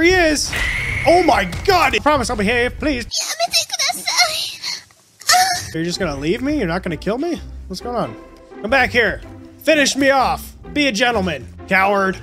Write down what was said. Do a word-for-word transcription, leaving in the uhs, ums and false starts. Here he is. Oh my god. I promise I'll behave, please. You're just gonna leave me? You're not gonna kill me? What's going on? Come back here. Finish me off. Be a gentleman. Coward.